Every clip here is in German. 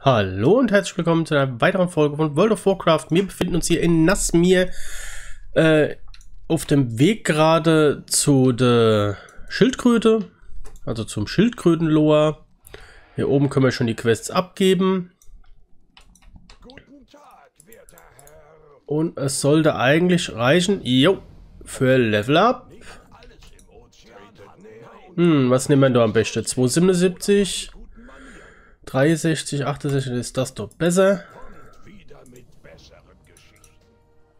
Hallo und herzlich willkommen zu einer weiteren Folge von World of Warcraft. Wir befinden uns hier in Nazmir auf dem Weg gerade zu der Schildkröte, also zum Schildkrötenloa. Hier oben können wir schon die Quests abgeben. Und es sollte eigentlich reichen, jo, für Level Up. Was nehmen wir da am besten? 277... 63, 68, ist das doch besser.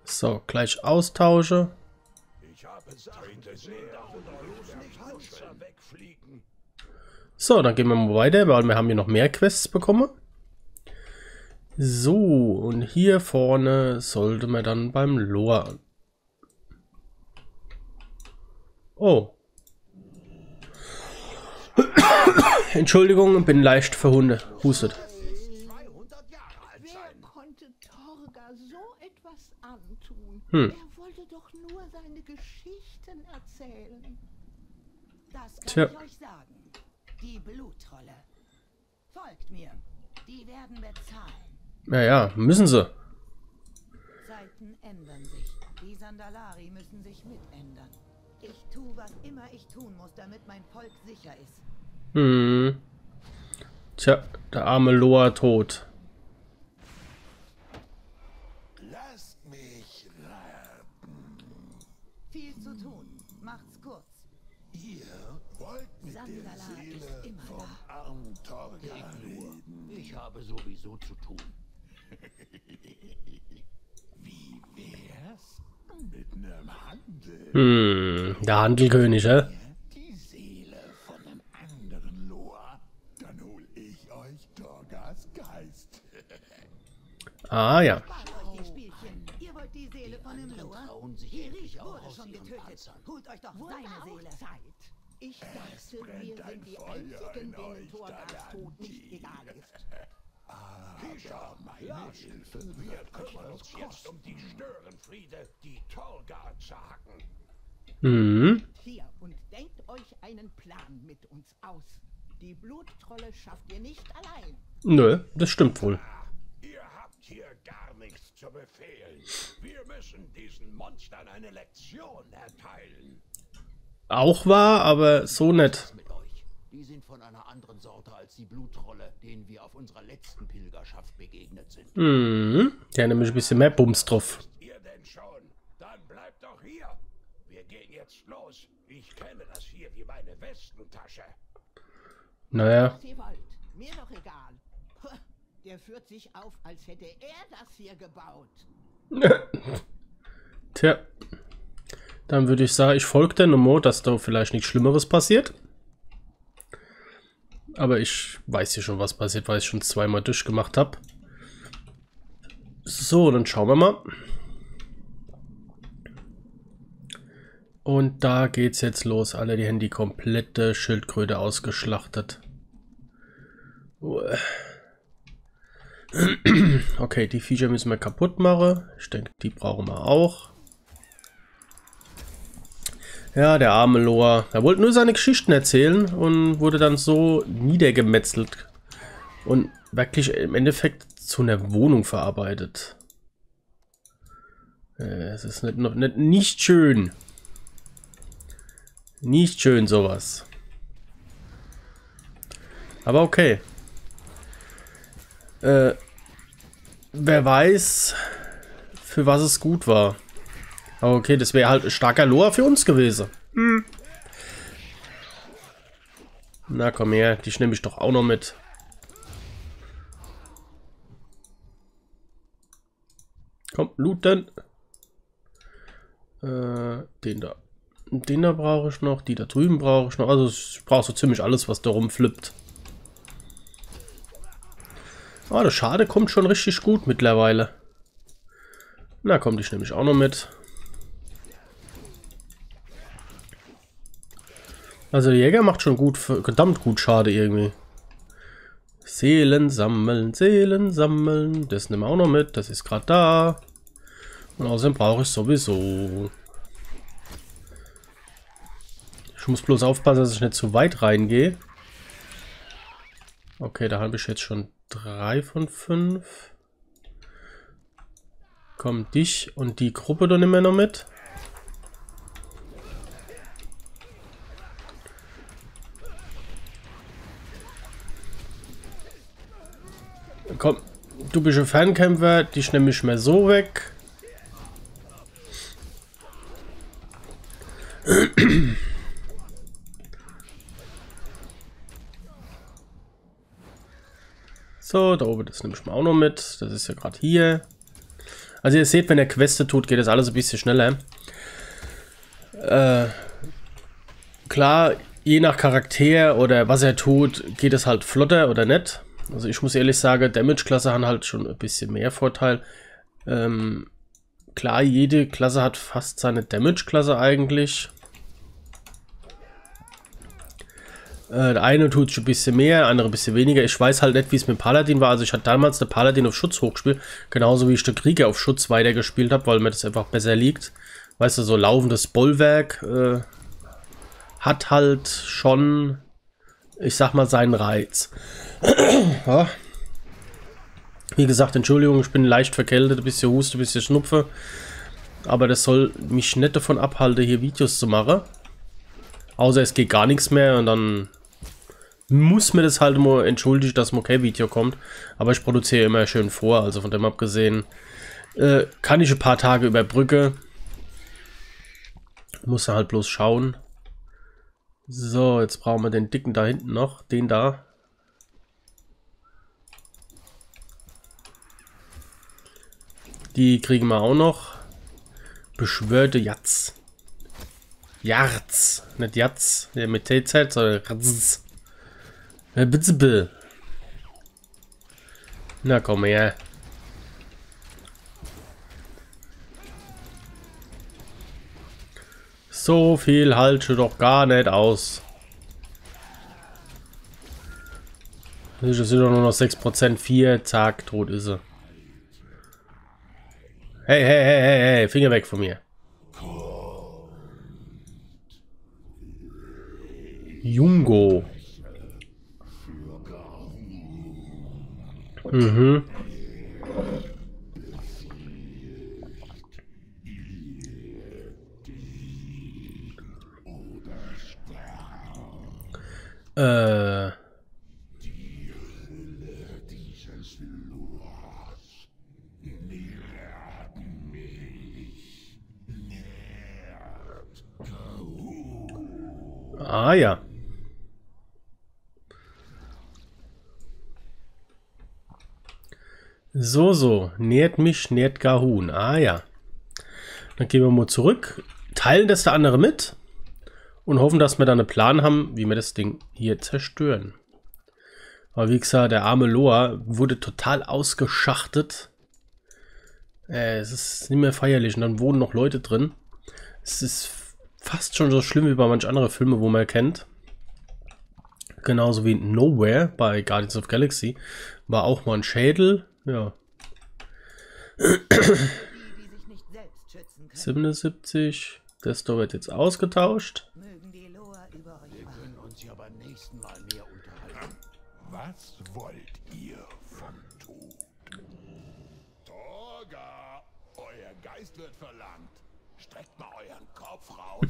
So, gleich austausche. So, dann gehen wir mal weiter, weil wir haben hier noch mehr Quests bekommen. So, und hier vorne sollte man dann beim Loa. Oh. Entschuldigung, bin leicht verhustet. Wer konnte Torga so etwas antun? Er wollte doch nur seine Geschichten erzählen. Das kann ich euch sagen. Die Blutrolle. Folgt mir. Die werden bezahlen. Naja, müssen sie. Seiten ändern sich. Die Zandalari müssen sich mitändern. Ich tue, was immer ich tun muss, damit mein Volk sicher ist. Tja, der arme Loa tot. Lasst mich raten. Viel zu tun. Macht's kurz. Ihr wollt mit der Seele vom armen Torga reden. Ich habe sowieso zu tun. Wie wär's mit einem Handel? Der Handelkönig, hä? Ah ja. Ihr wollt die Seele von dem Loa? Ihr Riech wurde schon getötet. Holt euch doch seine Seele. Ich dachte, wir sind die einzigen, denen Torgas Tod nicht egal ist. Aber meine Hilfe wird uns jetzt um die Störenfriede, die Torga jagen. Hier, und denkt euch einen Plan mit uns aus. Die Blutrolle schafft ihr nicht allein. Nö, das stimmt wohl. Hier gar nichts zu befehlen. Wir müssen diesen Monstern eine Lektion erteilen. Auch wahr, aber so nett. Die sind von einer anderen Sorte als die Blutrolle, denen wir auf unserer letzten Pilgerschaft begegnet sind. Der hat nämlich ein bisschen mehr Bums drauf. Wisst ihr denn schon? Dann bleibt doch hier. Wir gehen jetzt los. Ich kenne das hier wie meine Westentasche. Naja. Was ihr wollt. Mir doch egal. Der führt sich auf, als hätte er das hier gebaut. Tja, dann würde ich sagen, ich folge der Nummer, dass da vielleicht nichts Schlimmeres passiert. Aber ich weiß hier schon, was passiert, weil ich schon zweimal durchgemacht habe. So, dann schauen wir mal. Und da geht's jetzt los. Alle, die haben die komplette Schildkröte ausgeschlachtet. Uah. Okay, die Viecher müssen wir kaputt machen. Ich denke, die brauchen wir auch. Ja, der arme Loa. Er wollte nur seine Geschichten erzählen und wurde dann so niedergemetzelt. Und wirklich im Endeffekt zu einer Wohnung verarbeitet. Es ist nicht schön. Nicht schön sowas. Aber okay. Wer weiß, für was es gut war. Aber okay, das wäre halt ein starker Loa für uns gewesen. Na komm her, die nehme ich doch auch noch mit. Komm, looten. Den da. Den da brauche ich noch, die da drüben brauche ich noch. Also ich brauche so ziemlich alles, was da rumflippt. Oh, das Schade kommt schon richtig gut mittlerweile. Na komm, ich nehme ich auch noch mit. Also der Jäger macht schon gut, verdammt gut Schade irgendwie. Seelen sammeln, Seelen sammeln. Das nehmen wir auch noch mit, das ist gerade da. Und außerdem brauche ich sowieso. Ich muss bloß aufpassen, dass ich nicht zu weit reingehe. Okay, da habe ich jetzt schon 3 von 5. Komm, dich und die Gruppe, da nehmen wir noch mit. Komm, du bist ein Fernkämpfer, dich nehme ich mal so weg. So, da oben, das nehme ich mal auch noch mit. Das ist ja gerade hier. Also ihr seht, wenn er Queste tut, geht das alles ein bisschen schneller. Klar, je nach Charakter oder was er tut, geht es halt flotter oder nicht. Also ich muss ehrlich sagen, Damage-Klasse haben halt schon ein bisschen mehr Vorteil. Klar, jede Klasse hat fast seine Damage-Klasse eigentlich. Der eine tut schon ein bisschen mehr, der andere ein bisschen weniger. Ich weiß halt nicht, wie es mit Paladin war. Also ich hatte damals den Paladin auf Schutz hochgespielt, genauso wie ich den Krieger auf Schutz weitergespielt habe, weil mir das einfach besser liegt. Weißt du, so laufendes Bollwerk hat halt schon, ich sag mal, seinen Reiz. Ja. Wie gesagt, Entschuldigung, ich bin leicht verkältet, ein bisschen Huste, ein bisschen Schnupfe. Aber das soll mich nicht davon abhalten, hier Videos zu machen. Außer es geht gar nichts mehr und dann muss mir das halt mal entschuldigen, dass ein okay Video kommt. Aber ich produziere immer schön vor, also von dem abgesehen kann ich ein paar Tage überbrücke. Muss halt bloß schauen. So, jetzt brauchen wir den dicken da hinten noch, den da. Die kriegen wir auch noch. Beschwörte Jatz. Jarz. Nicht Jatz. Ja, mit TZ, sondern Ratz. Na komm her. So viel halte doch gar nicht aus. Das sind doch nur noch 6%. 4, zack, tot ist er. Hey, hey, hey, hey, hey, Finger weg von mir. Jungo. Mhm. Ah ja. So, so. Nährt mich, nährt Garhun. Ah ja. Dann gehen wir mal zurück, teilen das der andere mit und hoffen, dass wir dann einen Plan haben, wie wir das Ding hier zerstören. Aber wie gesagt, der arme Loa wurde total ausgeschachtet. Es ist nicht mehr feierlich und dann wohnen noch Leute drin. Es ist fast schon so schlimm wie bei manch anderen Filmen, wo man kennt. Genauso wie Nowhere bei Guardians of Galaxy war auch mal ein Schädel. Ja. 77. Das da wird jetzt ausgetauscht. Was wollt ihr von Torga? Euer Geist wird verlangt. Streckt mal euren Kopf raus.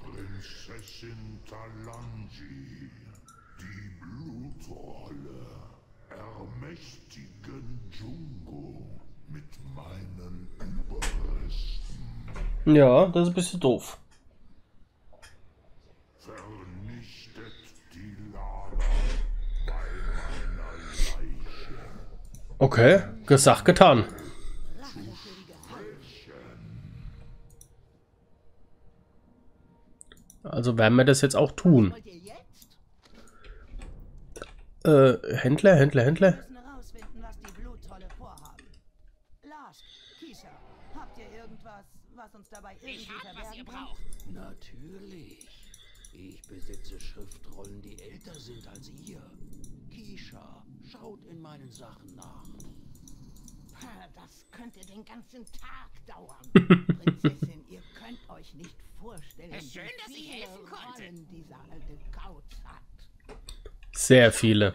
Prinzessin Talanji, die Blutrolle, ermächtigen Dschungel mit meinen Überresten. Ja, das ist ein bisschen doof. Vernichtet die Lava bei meiner Leiche. Okay, gesagt, getan. Also werden wir das jetzt auch tun. Händler, Händler, Händler. Ich hab, was ihr braucht. Natürlich. Ich besitze Schriftrollen, die älter sind als ihr. Kisha, schaut in meinen Sachen nach. Das könnte den ganzen Tag dauern. Prinzessin, ihr könnt euch nicht vorstellen, wie viele Rollen dieser alte Kauz hat. Sehr viele.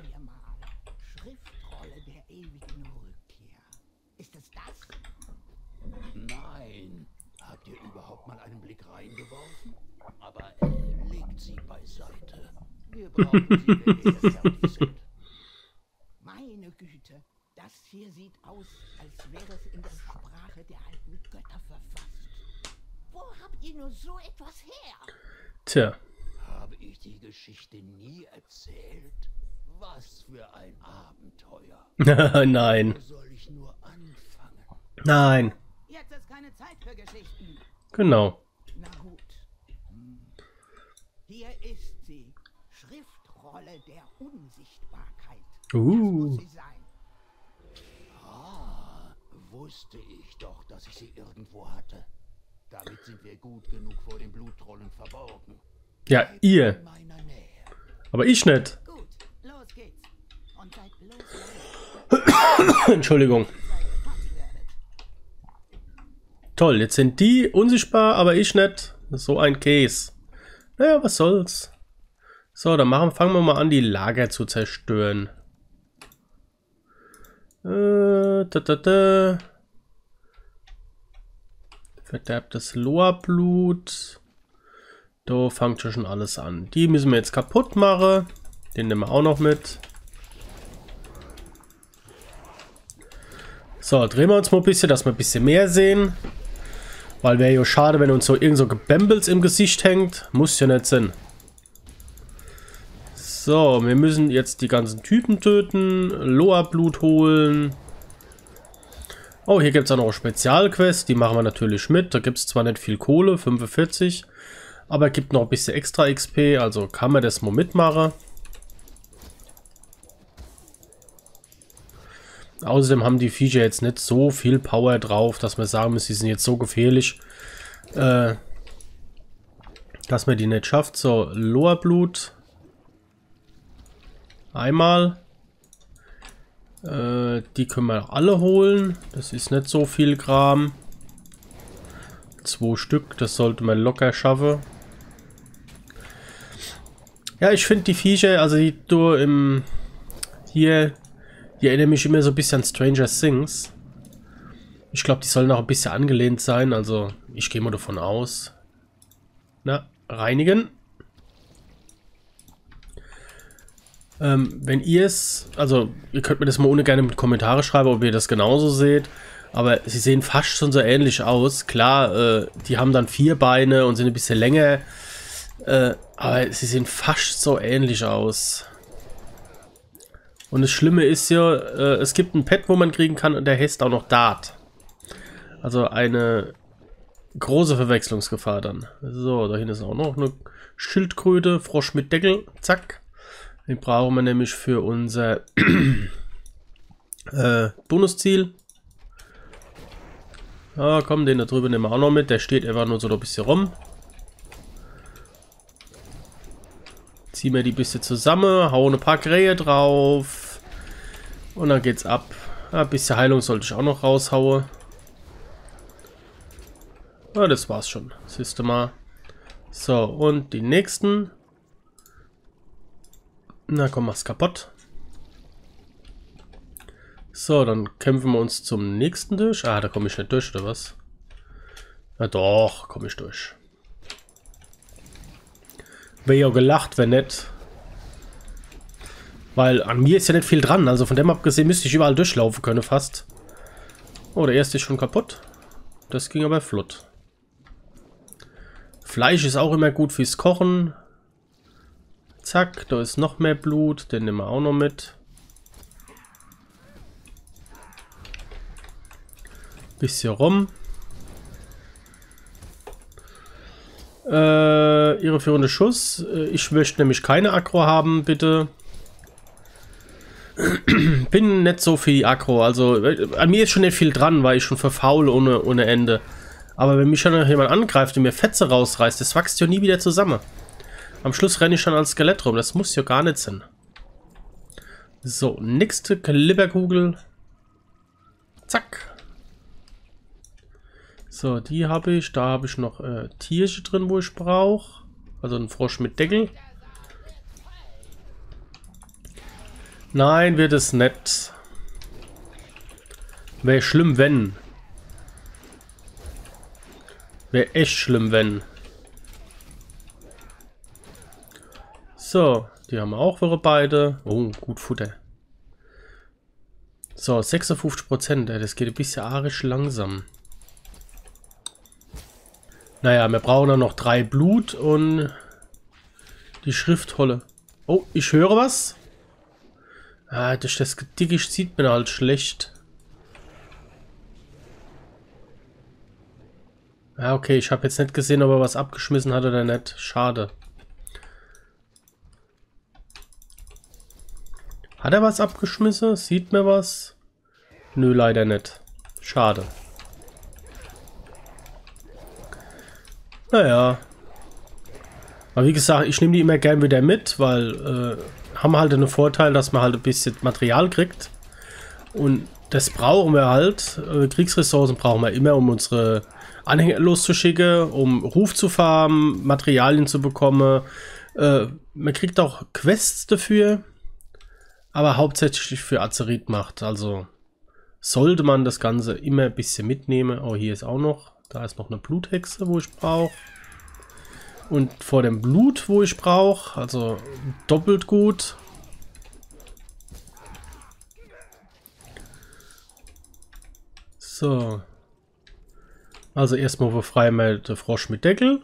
Schriftrolle der ewigen Rückkehr. Ist es das? Nein. Habt ihr überhaupt mal einen Blick reingeworfen? Aber legt sie beiseite. Wir brauchen sie, wenn wir jetzt fertig sind. Meine Güte. Das hier sieht aus, als wäre es in der Sprache der alten Götter verfasst. Wo habt ihr nur so etwas her? Tja. Habe ich die Geschichte nie erzählt? Was für ein Abenteuer. Nein. Wo soll ich nur anfangen? Nein. Jetzt ist keine Zeit für Geschichten. Genau. Na gut. Hier ist sie. Schriftrolle der Unsichtbarkeit. Das muss sie sein. Ah, wusste ich doch, dass ich sie irgendwo hatte. Damit sind wir gut genug vor den Blutrollen verborgen. Ja, bleibt ihr. Aber ich nicht. Gut, los geht's. Und seid bloß Entschuldigung. Toll, jetzt sind die unsichtbar, aber ich nicht. Das ist so ein Käse. Naja, was soll's. So, dann fangen wir mal an, die Lager zu zerstören. Verderbtes Loa-Blut. Da fängt schon alles an. Die müssen wir jetzt kaputt machen. Den nehmen wir auch noch mit. So, drehen wir uns mal ein bisschen, dass wir ein bisschen mehr sehen. Weil wäre ja schade, wenn uns so irgend so Gebembels im Gesicht hängt. Muss ja nicht sein. So, wir müssen jetzt die ganzen Typen töten. Loa-Blut holen. Oh, hier gibt es auch noch Spezialquests. Die machen wir natürlich mit. Da gibt es zwar nicht viel Kohle, 45. Aber gibt noch ein bisschen extra XP. Also kann man das mal mitmachen. Außerdem haben die Viecher jetzt nicht so viel Power drauf, dass wir sagen müssen, sie sind jetzt so gefährlich, dass man die nicht schafft. So, Loa-Blut. Einmal. Die können wir alle holen. Das ist nicht so viel Kram. 2 Stück, das sollte man locker schaffen. Ja, ich finde die Viecher, also die die erinnern mich immer so ein bisschen an Stranger Things. Ich glaube, die sollen auch ein bisschen angelehnt sein, also ich gehe mal davon aus. Na, reinigen. Wenn ihr es, also ihr könnt mir das mal ohne gerne mit Kommentare schreiben, ob ihr das genauso seht, aber sie sehen fast schon so ähnlich aus. Klar, die haben dann 4 Beine und sind ein bisschen länger, aber sie sehen fast so ähnlich aus. Und das Schlimme ist ja, es gibt ein Pet, wo man kriegen kann und der heißt auch noch Dart. Also eine große Verwechslungsgefahr dann. So, da hinten ist auch noch eine Schildkröte, Frosch mit Deckel, zack. Den brauchen wir nämlich für unser Bonusziel. Ah, komm, den da drüben nehmen wir auch noch mit. Der steht einfach nur so ein bisschen rum. Ziehen wir die ein bisschen zusammen, hauen ein paar Krähe drauf. Und dann geht's ab. Ein bisschen Heilung sollte ich auch noch raushauen. Ah, das war's schon. Siehst du mal. So, und die nächsten. Na komm, mach's kaputt. So, dann kämpfen wir uns zum nächsten durch. Ah, da komme ich nicht durch, oder was? Na doch, komme ich durch. Wäre ja gelacht, wenn nicht. Weil an mir ist ja nicht viel dran. Also von dem abgesehen müsste ich überall durchlaufen können fast. Oh, der erste ist schon kaputt. Das ging aber flott. Fleisch ist auch immer gut fürs Kochen. Zack, da ist noch mehr Blut, den nehmen wir auch noch mit. Bisschen rum. Irreführende Schuss. Ich möchte nämlich keine Aggro haben, bitte. Bin nicht so viel Aggro, also an mir ist schon nicht viel dran, weil ich schon verfaul ohne Ende. Aber wenn mich schon jemand angreift und mir Fetze rausreißt, das wächst ja nie wieder zusammen. Am Schluss renne ich schon als Skelett rum. Das muss ja gar nicht sein. So, nächste Glibberkugel. Zack. So, die habe ich. Da habe ich noch Tierchen drin, wo ich brauche. Also ein Frosch mit Deckel. Nein, wird es nicht. Wäre schlimm, wenn. Wäre echt schlimm, wenn. So, die haben wir auch für beide. Oh, gut Futter. So, 56%. Das geht ein bisschen arisch langsam. Naja, wir brauchen dann noch 3 Blut und die Schriftrolle. Oh, ich höre was. Ah, durch das Dickicht sieht man halt schlecht. Ja, okay, ich habe jetzt nicht gesehen, ob er was abgeschmissen hat oder nicht. Schade. Hat er was abgeschmissen? Sieht man was? Nö, leider nicht. Schade. Naja. Aber wie gesagt, ich nehme die immer gern wieder mit, weil haben halt einen Vorteil, dass man halt ein bisschen Material kriegt. Und das brauchen wir halt. Kriegsressourcen brauchen wir immer, um unsere Anhänger loszuschicken, um Ruf zu farmen, Materialien zu bekommen. Man kriegt auch Quests dafür, aber hauptsächlich für Azerit macht. Also sollte man das Ganze immer ein bisschen mitnehmen. Oh, hier ist auch noch. Da ist noch eine Bluthexe, wo ich brauche. Und vor dem Blut, wo ich brauche. Also doppelt gut. So. Also erstmal befreien wir den Frosch mit Deckel.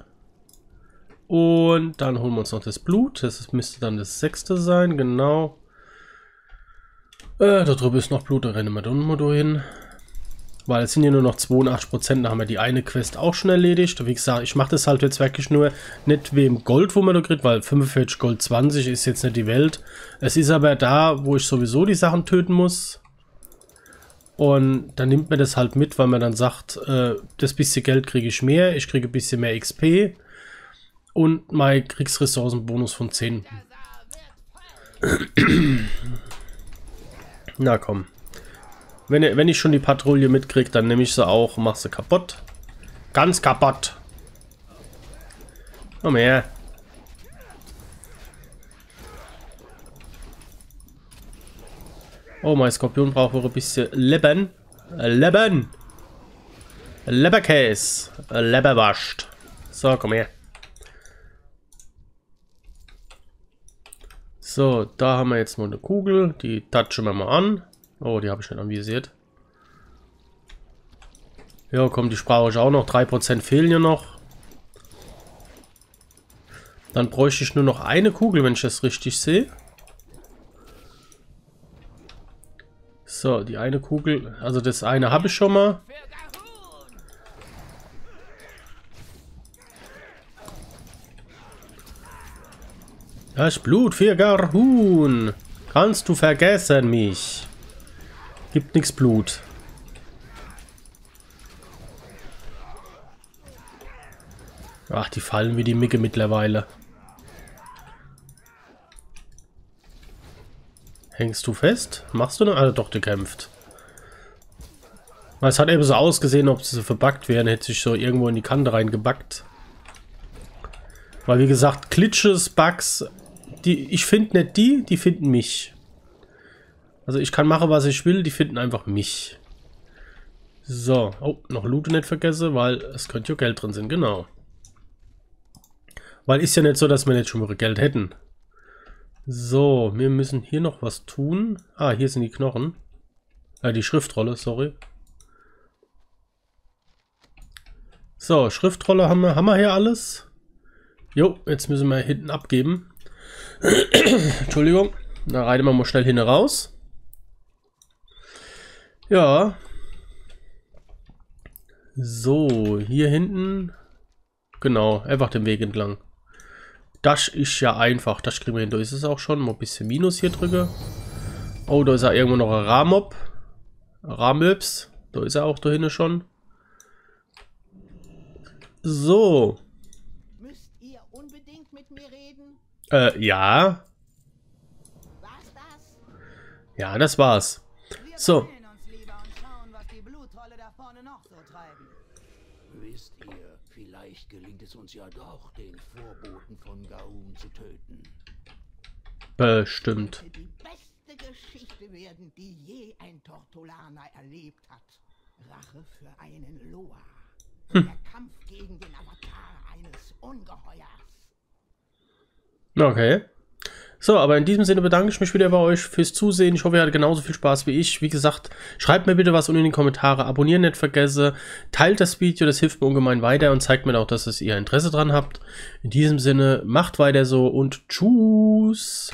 Und dann holen wir uns noch das Blut. Das müsste dann das 6. sein, genau. Da drüben ist noch Blut, da rennen wir dann mal durch hin. Weil es sind ja nur noch 82%, da haben wir die eine Quest auch schon erledigt. Wie gesagt, ich mache das halt jetzt wirklich nur nicht wegen Gold, wo man da kriegt, weil 45 Gold 20 ist jetzt nicht die Welt. Es ist aber da, wo ich sowieso die Sachen töten muss. Und dann nimmt man das halt mit, weil man dann sagt, das bisschen Geld kriege ich mehr, ich kriege ein bisschen mehr XP und mein Kriegsressourcenbonus von 10. Na komm. Wenn ich schon die Patrouille mitkriege, dann nehme ich sie auch und mache sie kaputt. Ganz kaputt. Komm her. Oh, mein Skorpion braucht wohl ein bisschen Leben. Leben. Leberkäse. Leberwascht. So, komm her. So, da haben wir jetzt nur eine Kugel. Die touchen wir mal an. Oh, die habe ich nicht anvisiert. Ja, komm, die brauche ich auch noch. 3% fehlen ja noch. Dann bräuchte ich nur noch eine Kugel, wenn ich das richtig sehe. So, die eine Kugel, also das eine habe ich schon mal. Das Blut für Garhun. Kannst du vergessen mich? Gibt nichts Blut. Ach, die fallen wie die Micke mittlerweile. Hängst du fest? Machst du noch? Ah, doch, die kämpft. Es hat eben so ausgesehen, ob sie so verbuggt wären. Hätte sich so irgendwo in die Kante reingebackt. Weil, wie gesagt, Glitches, Bugs, ich finde nicht die finden mich. Also ich kann machen, was ich will, die finden einfach mich. So, oh, noch Loot nicht vergessen, weil es könnte ja Geld drin sein, genau. Weil ist ja nicht so, dass wir nicht schon mal Geld hätten. So, wir müssen hier noch was tun. Ah, hier sind die Knochen. Die Schriftrolle, sorry. So, Schriftrolle haben wir hier alles. Jo, jetzt müssen wir hinten abgeben. Entschuldigung. Da reiten wir mal schnell hin raus. Ja. So, hier hinten. Genau, einfach den Weg entlang. Das ist ja einfach. Das kriegen wir hin. Da ist es auch schon. Mal ein bisschen Minus hier drücke. Oh, da ist ja irgendwo noch ein Ramob. Ramöps. Da ist er auch da hinten schon. So. Müsst ihr unbedingt mit mir reden? Ja. War's das? Ja, das war's. Wir so. Wir uns lieber und schauen, was die Blutrolle da vorne noch so treiben. Wisst ihr, vielleicht gelingt es uns ja doch, den Vorboten von Garhun zu töten. Bestimmt. Die beste Geschichte werden, die je ein Tortolaner erlebt hat. Rache für einen Loa. Der Kampf gegen den Avatar eines Ungeheuers. Okay. So, aber in diesem Sinne bedanke ich mich wieder bei euch fürs Zusehen. Ich hoffe, ihr hattet genauso viel Spaß wie ich. Wie gesagt, schreibt mir bitte was unten in die Kommentare. Abonnieren nicht vergessen. Teilt das Video, das hilft mir ungemein weiter und zeigt mir auch, dass ihr Interesse dran habt. In diesem Sinne, macht weiter so und tschüss.